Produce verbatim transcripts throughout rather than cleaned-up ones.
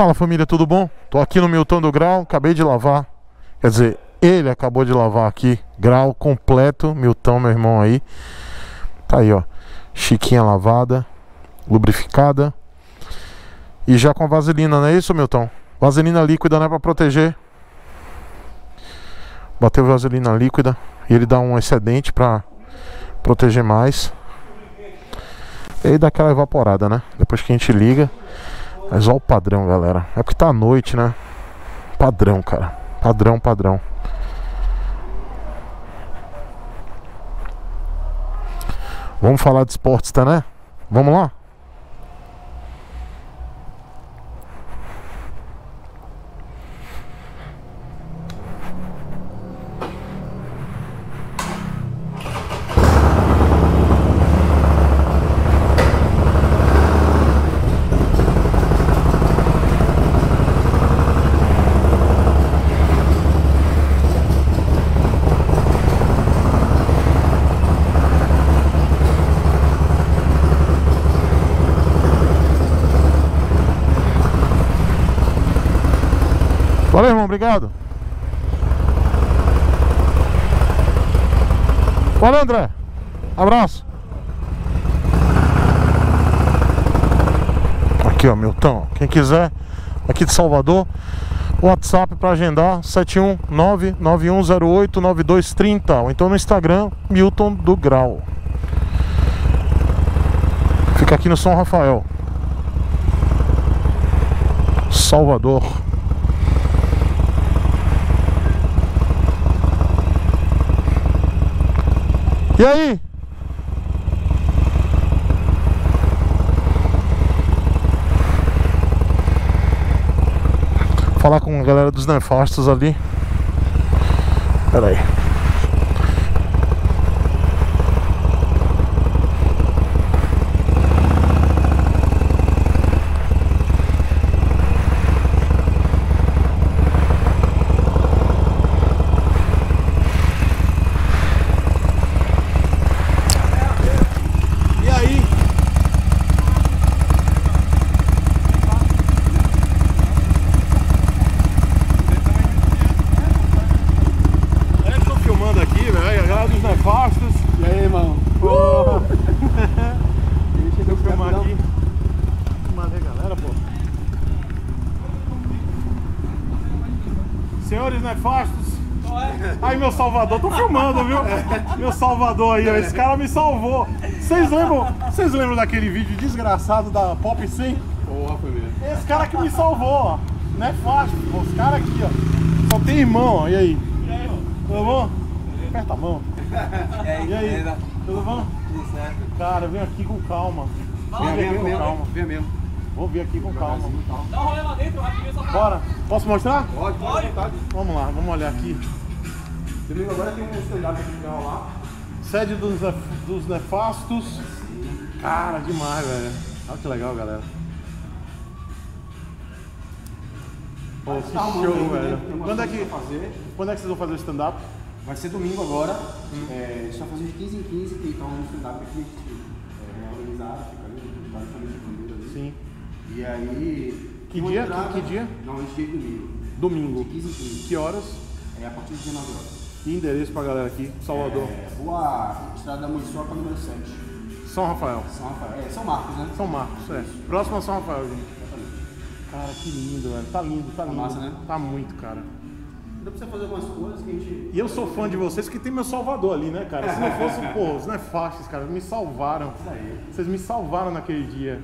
Fala família, tudo bom? Tô aqui no Milton do Grau, acabei de lavar, quer dizer, ele acabou de lavar aqui, Grau completo, Milton, meu irmão aí. Tá aí, ó, chiquinha lavada, lubrificada e já com vaselina, não é isso, Milton? Vaselina líquida, né, pra proteger. Bateu vaselina líquida e ele dá um excedente pra proteger mais. E aí dá aquela evaporada, né, depois que a gente liga. Mas olha o padrão, galera. É porque tá à noite, né? Padrão, cara. Padrão, padrão. Vamos falar de Sportster, né? Vamos lá? Valeu, irmão, obrigado. Valeu, André. Abraço. Aqui, ó, Milton. Quem quiser, aqui de Salvador, WhatsApp para agendar sete um nove, nove um zero oito, nove dois três zero. Ou então no Instagram, Milton do Grau. Fica aqui no São Rafael, Salvador. E aí? Falar com a galera dos nefastos ali. Pera aí. Salvador, tô filmando, viu? Meu Salvador aí, ó, esse cara me salvou. Vocês lembram, vocês lembram daquele vídeo desgraçado da Pop cem? Porra, foi mesmo. Esse cara que me salvou, ó. Não é fácil, pô. Os caras aqui, ó. Só tem irmão, ó. E aí? E aí, ó? Tudo bom? Aperta a mão. E aí? Tudo bom? Tudo certo. Cara, vem aqui com calma. Vem mesmo, com mesmo, calma. Vem mesmo. Vou vir aqui com calma. Dá um rolê lá dentro, rapidinho, só pra... Bora. Posso mostrar? Pode, pode. Vamos lá, vamos olhar aqui. Domingo agora tem um stand-up aqui lá. Sede dos, dos nefastos. Cara, demais, velho. Olha que legal, galera. Pô, que show, velho. Quando é que, quando é que vocês vão fazer o stand-up? Vai ser domingo agora. Hum. É, a gente tá fazendo de quinze em quinze, tem então um stand-up aqui. É, é organizado, fica ali, tá de família de comida ali. Sim. E aí... Que dia? Entrada, que, que dia? Não, a gente tem domingo. Domingo. De quinze em quinze. Que horas? É a partir de dezenove horas. E endereço pra galera aqui, Salvador? É, rua Estrada da Muriçoca, número sete. São Rafael. São Rafael. É, São Marcos, né? São Marcos, é. Próximo a São Rafael, gente. Cara, que lindo, velho. Tá lindo, tá lindo. Tá massa, né? Tá muito, cara. Dá pra você fazer algumas coisas que a gente... E eu sou fã de vocês, que tem meu Salvador ali, né, cara? Se não fosse, pô, os nefastos, cara, me salvaram. Isso aí. Vocês me salvaram naquele dia.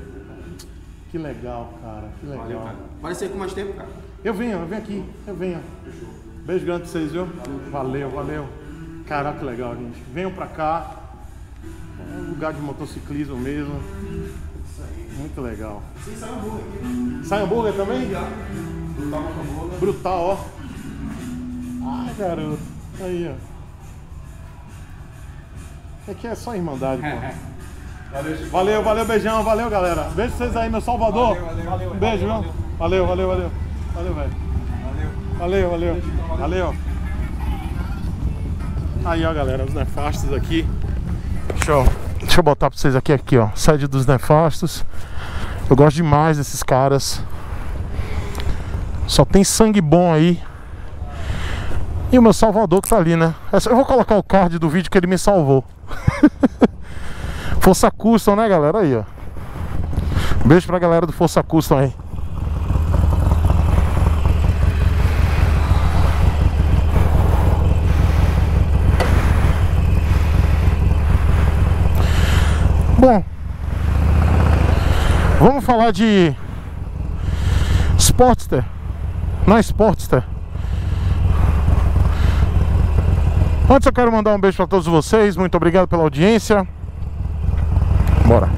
Que legal, cara. Que legal. Valeu, cara. Parece aí com mais tempo, cara. Eu venho, eu venho aqui. Eu venho. Fechou. Beijo grande pra vocês, viu? Valeu, valeu. Caraca, que legal, gente. Venham pra cá. É um lugar de motociclismo mesmo. Muito legal. Sim, sai hambúrguer aqui. Sai hambúrguer também? Brutal, hambúrguer. Brutal, ó. Ai, garoto. Aí, ó. Aqui é só irmandade, pô. Valeu, valeu, beijão. Valeu, galera. Beijo pra vocês aí, meu Salvador. Valeu, valeu, valeu. Beijo, viu? Valeu, valeu, valeu. Valeu, valeu, velho. Valeu, valeu, valeu. Aí, ó, galera, os nefastos aqui. Deixa eu, deixa eu botar pra vocês aqui, aqui, ó. Sede dos nefastos. Eu gosto demais desses caras. Só tem sangue bom aí. E o meu salvador que tá ali, né? Eu vou colocar o card do vídeo que ele me salvou. Força Custom, né, galera? Aí, ó. Beijo pra galera do Força Custom aí. Bom, vamos falar de Sportster. Não é Sportster. Antes eu quero mandar um beijo para todos vocês. Muito obrigado pela audiência. Bora.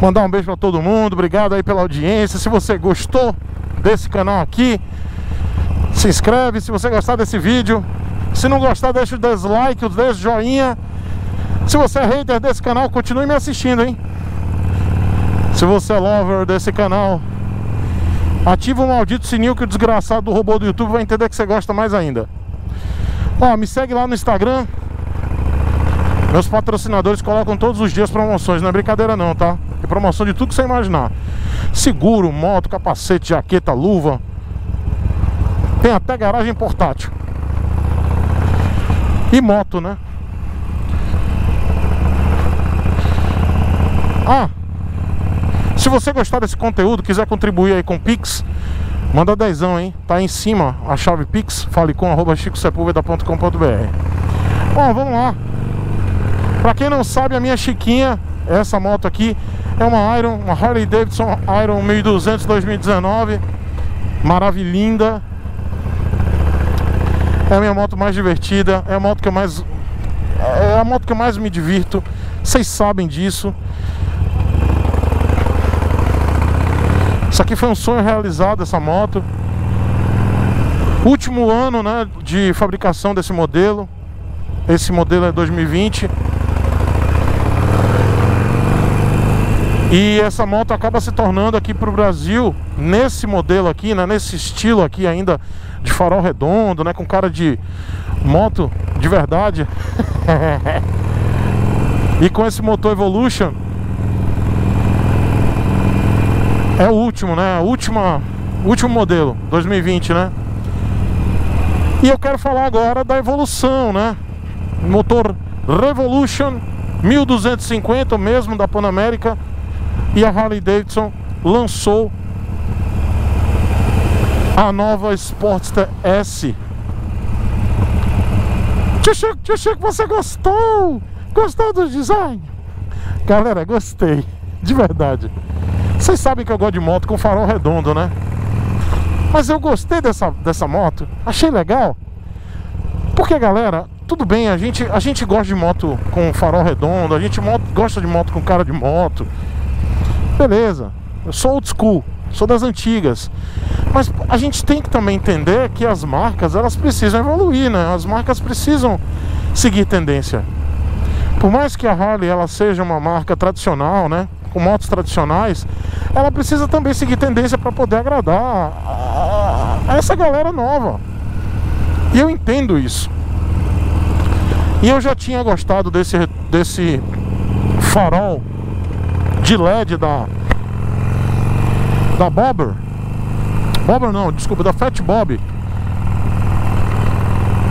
Mandar um beijo para todo mundo. Obrigado aí pela audiência. Se você gostou desse canal aqui, se inscreve. Se você gostar desse vídeo. Se não gostar, deixa o dislike, o joinha. Se você é hater desse canal, continue me assistindo, hein? Se você é lover desse canal, ativa o maldito sininho que o desgraçado do robô do YouTube vai entender que você gosta mais ainda. Ó, me segue lá no Instagram. Meus patrocinadores colocam todos os dias promoções, não é brincadeira não, tá? É promoção de tudo que você imaginar. Seguro, moto, capacete, jaqueta, luva. Tem até garagem portátil. E moto, né? Ah, se você gostar desse conteúdo, quiser contribuir aí com Pix, manda dezão, hein? Tá aí em cima a chave Pix, falecom arroba chico sepulveda ponto com ponto br. Bom, vamos lá. Pra quem não sabe, a minha Chiquinha, essa moto aqui, é uma Iron, uma Harley-Davidson Iron mil e duzentos dois mil e dezenove. Maravilhinda. É a minha moto mais divertida, é a moto que eu mais é a moto que eu mais me divirto. Vocês sabem disso. Isso aqui foi um sonho realizado, essa moto. Último ano, né, de fabricação desse modelo. Esse modelo é dois mil e vinte. E essa moto acaba se tornando aqui para o Brasil, nesse modelo aqui, né, nesse estilo aqui ainda de farol redondo, né, com cara de moto de verdade. E com esse motor Evolution, é o último, né, última, último modelo, dois mil e vinte, né. E eu quero falar agora da evolução, né, motor Revolution mil duzentos e cinquenta, mesmo da Pan America. E a Harley-Davidson lançou a nova Sportster S. Tio Chico, tio Chico, você gostou? Gostou do design? Galera, gostei, de verdade. Vocês sabem que eu gosto de moto com farol redondo, né? Mas eu gostei dessa, dessa moto, achei legal. Porque, galera, tudo bem, a gente, a gente gosta de moto com farol redondo, a gente moto, gosta de moto com cara de moto. Beleza, eu sou old school, sou das antigas. Mas a gente tem que também entender que as marcas, elas precisam evoluir, né? As marcas precisam seguir tendência. Por mais que a Harley, ela seja uma marca tradicional, né, com motos tradicionais, ela precisa também seguir tendência para poder agradar a, a essa galera nova. E eu entendo isso. E eu já tinha gostado desse, desse farol de L E D da da Bobber Bobber não, desculpa, da Fatbob.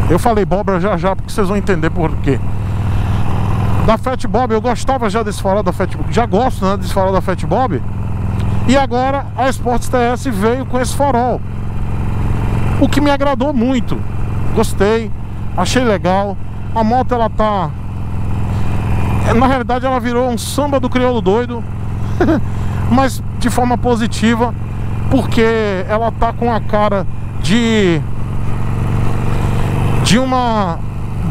Eu falei Bobber já já, porque vocês vão entender por quê. Da Fatbob, eu gostava já desse farol da Fatbob. Já gosto, né, desse farol da Fatbob. E agora a Sportster S veio com esse farol, o que me agradou muito. Gostei, achei legal. A moto, ela tá... Na realidade, ela virou um samba do crioulo doido. Mas de forma positiva, porque ela tá com a cara de De uma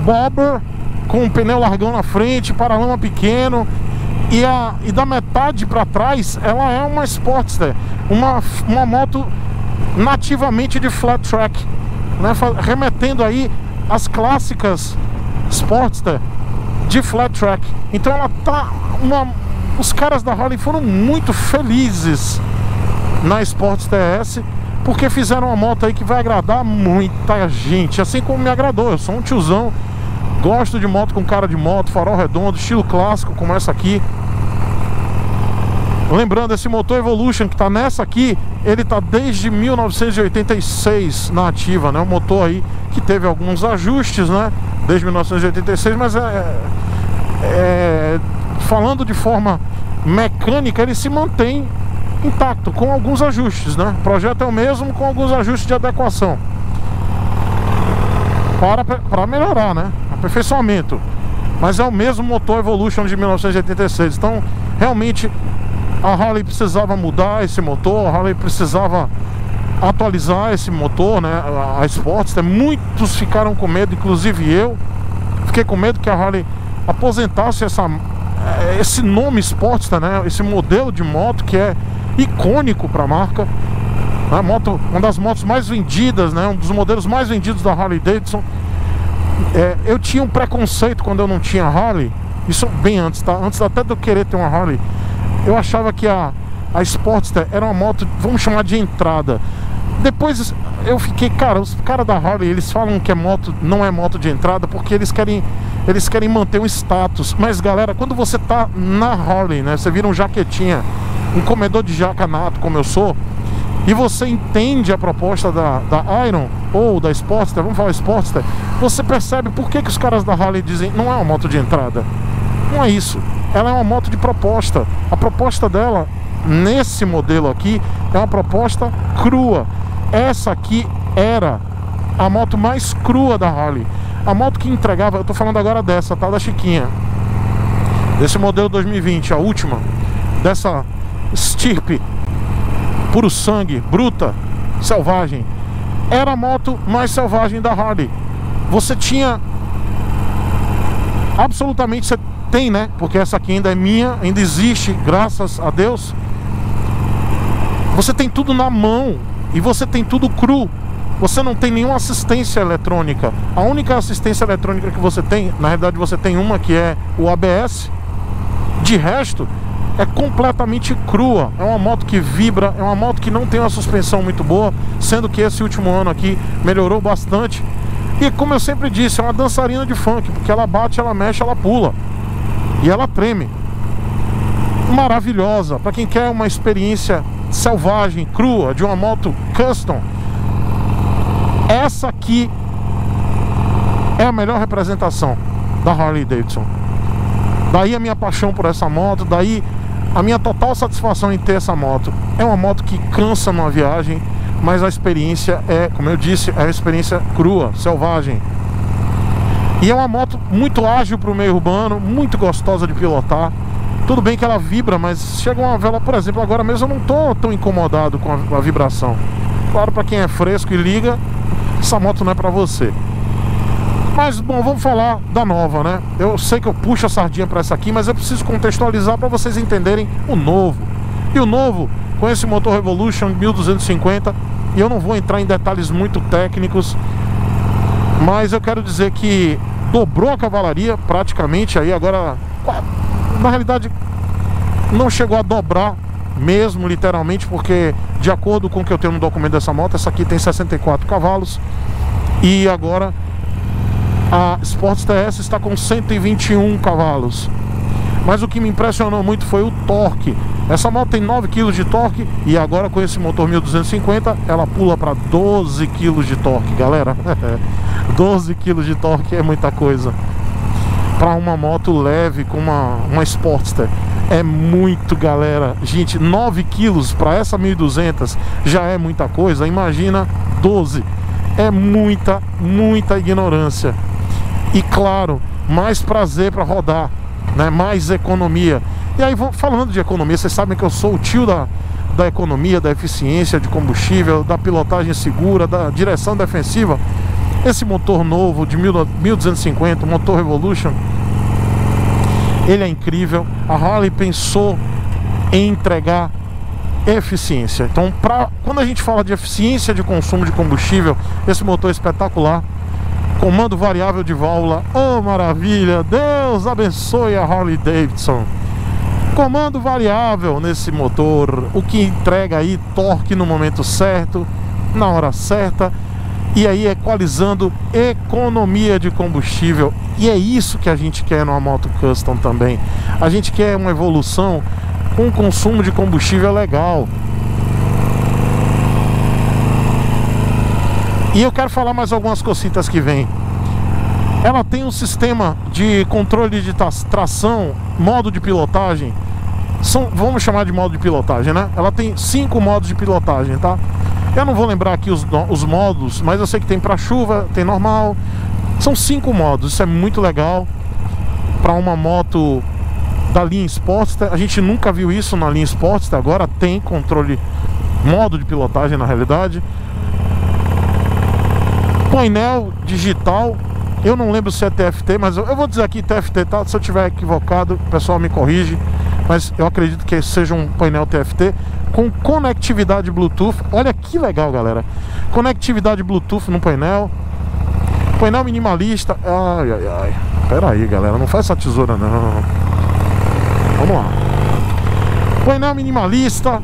Bobber, com um pneu largão na frente, paralama pequeno. E, a, e da metade pra trás, ela é uma Sportster, Uma, uma moto nativamente de flat track, né? Remetendo aí as clássicas Sportster de flat track. Então ela tá uma... Os caras da Harley foram muito felizes na Sportster S, porque fizeram uma moto aí que vai agradar muita gente, assim como me agradou. Eu sou um tiozão, gosto de moto com cara de moto, farol redondo, estilo clássico, como essa aqui. Lembrando, esse motor Evolution que tá nessa aqui, ele tá desde mil novecentos e oitenta e seis na ativa, né? Um motor aí que teve alguns ajustes, né? Desde mil novecentos e oitenta e seis, mas é, é, falando de forma mecânica, ele se mantém intacto, com alguns ajustes, né? O projeto é o mesmo, com alguns ajustes de adequação para, para melhorar, né? Aperfeiçoamento. Mas é o mesmo motor Evolution de mil novecentos e oitenta e seis. Então, realmente, a Harley precisava mudar esse motor, a Harley precisava atualizar esse motor, né? A Sportster, muitos ficaram com medo, inclusive eu. Fiquei com medo que a Harley aposentasse essa, esse nome Sportster, né? Esse modelo de moto que é icônico para a marca. Né? Moto, uma das motos mais vendidas, né? Um dos modelos mais vendidos da Harley-Davidson. É, eu tinha um preconceito quando eu não tinha Harley. Isso bem antes, tá? Antes até de eu querer ter uma Harley, eu achava que a, a Sportster era uma moto, vamos chamar de entrada. Depois eu fiquei, cara, os caras da Harley, eles falam que é moto, não é moto de entrada, porque eles querem, eles querem manter um status. Mas galera, quando você tá na Harley, né, você vira um jaquetinha, um comedor de jaca nato como eu sou, e você entende a proposta da, da Iron ou da Sportster, vamos falar Sportster, você percebe por que, que os caras da Harley dizem não é uma moto de entrada. Não é isso, ela é uma moto de proposta. A proposta dela, nesse modelo aqui, é uma proposta crua. Essa aqui era a moto mais crua da Harley. A moto que entregava, eu tô falando agora dessa, tá? Da Chiquinha, desse modelo dois mil e vinte, a última, dessa estirpe puro sangue, bruta, selvagem. Era a moto mais selvagem da Harley. Você tinha absolutamente, você tem, né? Porque essa aqui ainda é minha, ainda existe, graças a Deus. Você tem tudo na mão e você tem tudo cru. Você não tem nenhuma assistência eletrônica. A única assistência eletrônica que você tem, na realidade você tem uma, que é o A B S. De resto, é completamente crua. É uma moto que vibra, é uma moto que não tem uma suspensão muito boa, sendo que esse último ano aqui melhorou bastante. E como eu sempre disse, é uma dançarina de funk, porque ela bate, ela mexe, ela pula e ela treme. Maravilhosa. Para quem quer uma experiência selvagem, crua, de uma moto custom, essa aqui é a melhor representação da Harley Davidson. Daí a minha paixão por essa moto, daí a minha total satisfação em ter essa moto. É uma moto que cansa numa viagem, mas a experiência é, como eu disse, é uma experiência crua, selvagem. E é uma moto muito ágil para o meio urbano, muito gostosa de pilotar. Tudo bem que ela vibra, mas chega uma vela, por exemplo, agora mesmo eu não estou tão incomodado com a, com a vibração. Claro, para quem é fresco e liga, essa moto não é para você. Mas, bom, vamos falar da nova, né? Eu sei que eu puxo a sardinha para essa aqui, mas eu preciso contextualizar para vocês entenderem o novo. E o novo, com esse motor Revolution mil duzentos e cinquenta, e eu não vou entrar em detalhes muito técnicos, mas eu quero dizer que dobrou a cavalaria praticamente aí, agora, na realidade, não chegou a dobrar mesmo, literalmente, porque, de acordo com o que eu tenho no documento dessa moto, essa aqui tem sessenta e quatro cavalos, e agora a Sportster S está com cento e vinte e um cavalos. Mas o que me impressionou muito foi o torque. Essa moto tem nove quilos de torque, e agora com esse motor mil duzentos e cinquenta ela pula para doze quilos de torque, galera. doze quilos de torque é muita coisa para uma moto leve, com uma, uma Sportster. É muito, galera. Gente, nove quilos para essa mil e duzentos já é muita coisa. Imagina doze. É muita, muita ignorância. E claro, mais prazer para rodar, né? Mais economia. E aí, falando de economia, vocês sabem que eu sou o tio da, da economia, da eficiência de combustível, da pilotagem segura, da direção defensiva. Esse motor novo de mil duzentos e cinquenta, motor Revolution, ele é incrível. A Harley pensou em entregar eficiência. Então, pra, quando a gente fala de eficiência de consumo de combustível, esse motor é espetacular. Comando variável de válvula, oh maravilha, Deus abençoe a Harley Davidson. Comando variável nesse motor, o que entrega aí torque no momento certo, na hora certa, e aí equalizando economia de combustível. E é isso que a gente quer numa moto custom também. A gente quer uma evolução com consumo de combustível legal. E eu quero falar mais algumas cositas que vem. Ela tem um sistema de controle de tração, modo de pilotagem. São, vamos chamar de modo de pilotagem, né? Ela tem cinco modos de pilotagem, tá? Eu não vou lembrar aqui os, os modos, mas eu sei que tem para chuva, tem normal. São cinco modos, isso é muito legal para uma moto da linha Sportster. A gente nunca viu isso na linha Sportster, agora tem controle, modo de pilotagem na realidade. Painel digital, eu não lembro se é T F T, mas eu vou dizer aqui T F T, tá? Se eu tiver equivocado, o pessoal me corrige, mas eu acredito que seja um painel T F T com conectividade Bluetooth. Olha que legal, galera, conectividade Bluetooth no painel. Painel minimalista. Ai, ai, ai, pera aí, galera, não faz essa tesoura não. Vamos lá. Painel minimalista,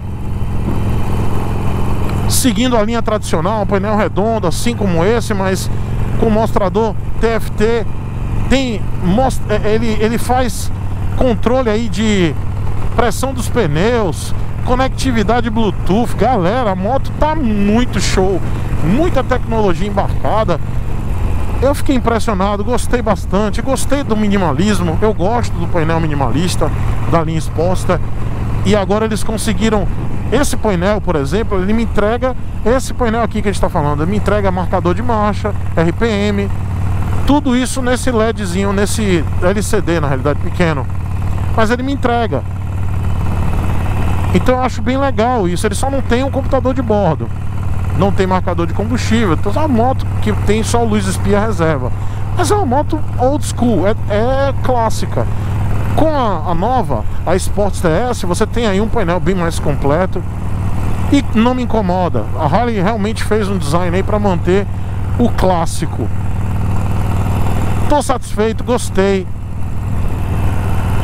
seguindo a linha tradicional, painel redondo, assim como esse, mas com mostrador T F T. Tem, most, ele, ele faz controle aí de pressão dos pneus, conectividade Bluetooth. Galera, a moto tá muito show, muita tecnologia embarcada. Eu fiquei impressionado, gostei bastante, gostei do minimalismo. Eu gosto do painel minimalista da linha Sportster. E agora eles conseguiram esse painel, por exemplo, ele me entrega esse painel aqui que a gente está falando, ele me entrega marcador de marcha, R P M, tudo isso nesse LEDzinho, nesse L C D na realidade pequeno, mas ele me entrega. Então eu acho bem legal isso. Ele só não tem um computador de bordo, não tem marcador de combustível. Então é uma moto que tem só luz espia reserva, mas é uma moto old school, é, é clássica. Com a, a nova, a Sportster S, você tem aí um painel bem mais completo e não me incomoda. A Harley realmente fez um design aí para manter o clássico. Tô satisfeito, gostei.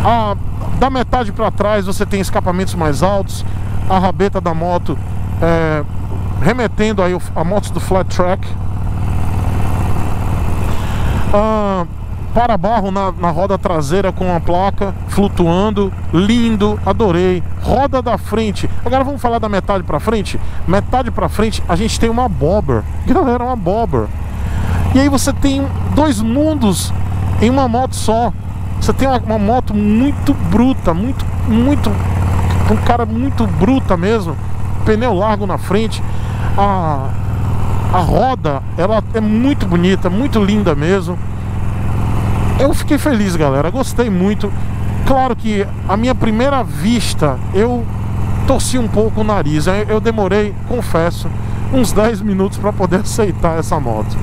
A, da metade para trás você tem escapamentos mais altos, a rabeta da moto é, remetendo aí a moto do flat track. Ah, para-barro na, na roda traseira com a placa flutuando, lindo, adorei. Roda da frente, agora vamos falar da metade para frente. Metade para frente a gente tem uma Bobber, galera, uma Bobber. E aí você tem dois mundos em uma moto só. Você tem uma, uma moto muito bruta, muito, muito, um cara muito bruta mesmo. Pneu largo na frente, a, a roda, ela é muito bonita, muito linda mesmo. Eu fiquei feliz, galera, gostei muito. Claro que a minha primeira vista eu torci um pouco o nariz. Eu demorei, confesso, uns dez minutos para poder aceitar essa moto.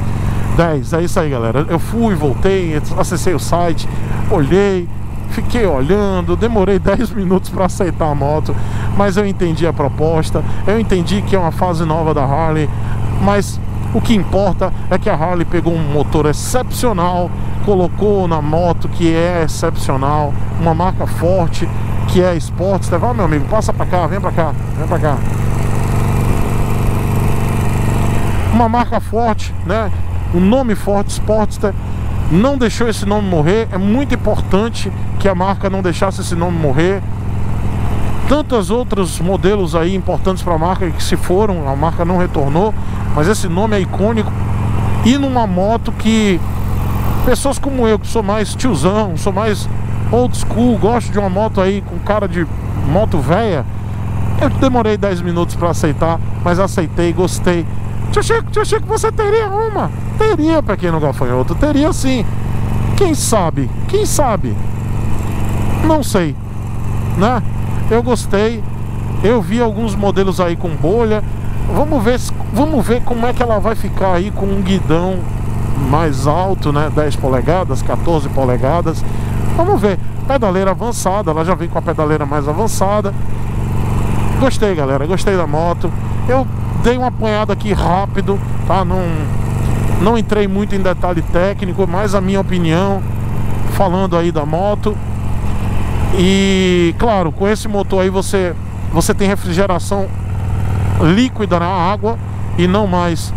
dez, é isso aí, galera. Eu fui, voltei, acessei o site, olhei, fiquei olhando. Demorei dez minutos para aceitar a moto, mas eu entendi a proposta. Eu entendi que é uma fase nova da Harley, mas o que importa é que a Harley pegou um motor excepcional, colocou na moto que é excepcional, uma marca forte que é Sportster. Vai, meu amigo, passa pra cá, vem pra cá, vem pra cá. Uma marca forte, né? Um nome forte, Sportster. Não deixou esse nome morrer. É muito importante que a marca não deixasse esse nome morrer. Tantos outros modelos aí importantes para a marca que se foram, a marca não retornou, mas esse nome é icônico. E numa moto que pessoas como eu, que sou mais tiozão, sou mais old school, gosto de uma moto aí com cara de moto velha, eu demorei dez minutos para aceitar, mas aceitei, gostei. Tio Chico, tio Chico, você teria uma? Teria, pequeno gafanhoto, teria sim. Quem sabe, quem sabe? Não sei, né? Eu gostei, eu vi alguns modelos aí com bolha. Vamos ver, vamos ver como é que ela vai ficar aí com um guidão mais alto, né? dez polegadas, quatorze polegadas. Vamos ver, pedaleira avançada, ela já vem com a pedaleira mais avançada. Gostei, galera, gostei da moto. Eu dei uma apanhada aqui rápido, tá? Não, não entrei muito em detalhe técnico, mas a minha opinião falando aí da moto. E claro, com esse motor aí você, você tem refrigeração líquida na água e não mais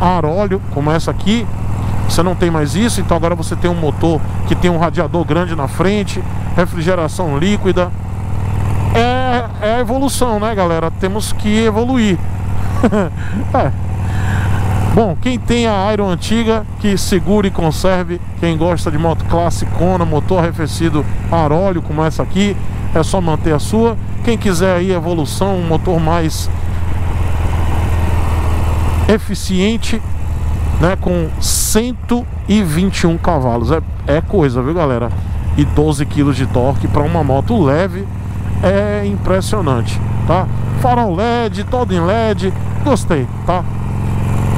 ar-óleo, como essa aqui. Você não tem mais isso, então agora você tem um motor que tem um radiador grande na frente, refrigeração líquida. É é, é a evolução, né, galera? Temos que evoluir. É. Bom, quem tem a Iron antiga, que segure e conserve. Quem gosta de moto classicona, motor arrefecido a óleo como essa aqui, é só manter a sua. Quem quiser aí evolução, um motor mais eficiente, né, com cento e vinte e um cavalos, é, é coisa, viu, galera? E doze quilos de torque para uma moto leve é impressionante, tá? Farol L E D, todo em L E D, gostei, tá?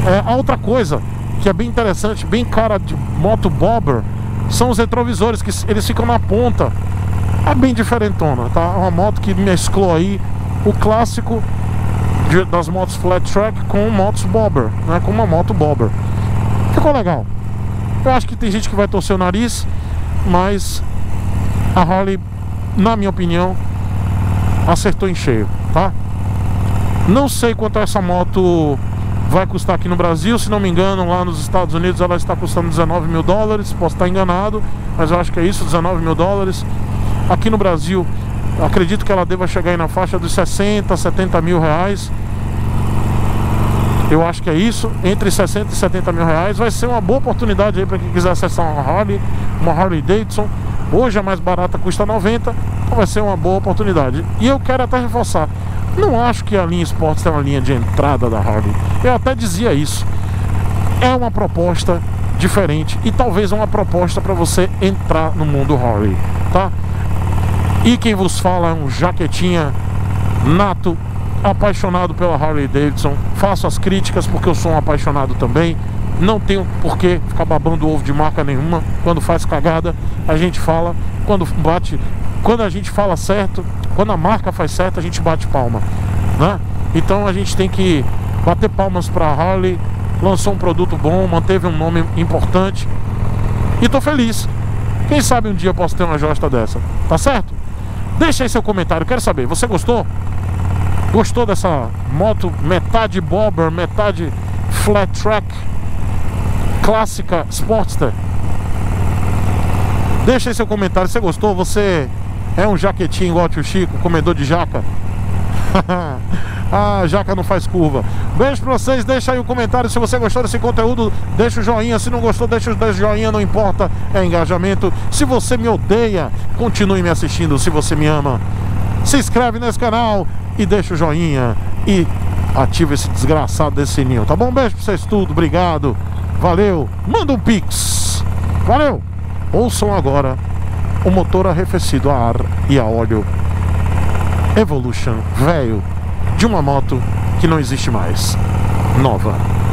É, a outra coisa que é bem interessante, bem cara de moto Bobber, são os retrovisores, que eles ficam na ponta. É bem diferentona, tá? É uma moto que mesclou aí o clássico de, das motos flat track com motos Bobber, né? Com uma moto Bobber. Ficou legal. Eu acho que tem gente que vai torcer o nariz, mas a Harley, na minha opinião, acertou em cheio, tá? Não sei quanto essa moto vai custar aqui no Brasil. Se não me engano, lá nos Estados Unidos ela está custando dezenove mil dólares. Posso estar enganado, mas eu acho que é isso, dezenove mil dólares. Aqui no Brasil, acredito que ela deva chegar aí na faixa dos sessenta, setenta mil reais. Eu acho que é isso, entre sessenta e setenta mil reais. Vai ser uma boa oportunidade aí para quem quiser acessar uma Harley, uma Harley-Davidson. Hoje a mais barata custa noventa, então vai ser uma boa oportunidade. E eu quero até reforçar, não acho que a linha Sportster é uma linha de entrada da Harley. Eu até dizia isso. É uma proposta diferente e talvez uma proposta para você entrar no mundo Harley, tá? E quem vos fala é um jaquetinha nato, apaixonado pela Harley Davidson. Faço as críticas porque eu sou um apaixonado também. Não tenho por que ficar babando ovo de marca nenhuma. Quando faz cagada, a gente fala. Quando bate, quando a gente fala certo, quando a marca faz certo, a gente bate palma, né? Então a gente tem que bater palmas para a Harley. Lançou um produto bom, manteve um nome importante e tô feliz. Quem sabe um dia eu posso ter uma josta dessa, tá certo? Deixa aí seu comentário, quero saber, você gostou? Gostou dessa moto metade Bobber, metade flat track, clássica Sportster? Deixa aí seu comentário, você gostou? Você é um jaquetinho igual o tio Chico, comedor de jaca? Ah, jaca não faz curva. Beijo pra vocês, deixa aí um comentário. Se você gostou desse conteúdo, deixa o joinha. Se não gostou, deixa os dez joinha, não importa, é engajamento. Se você me odeia, continue me assistindo. Se você me ama, se inscreve nesse canal e deixa o joinha e ativa esse desgraçado desse sininho, tá bom? Beijo pra vocês tudo, obrigado, valeu. Manda um pix, valeu. Ouçam agora o motor arrefecido a ar e a óleo Evolution, velho, de uma moto que não existe mais, nova.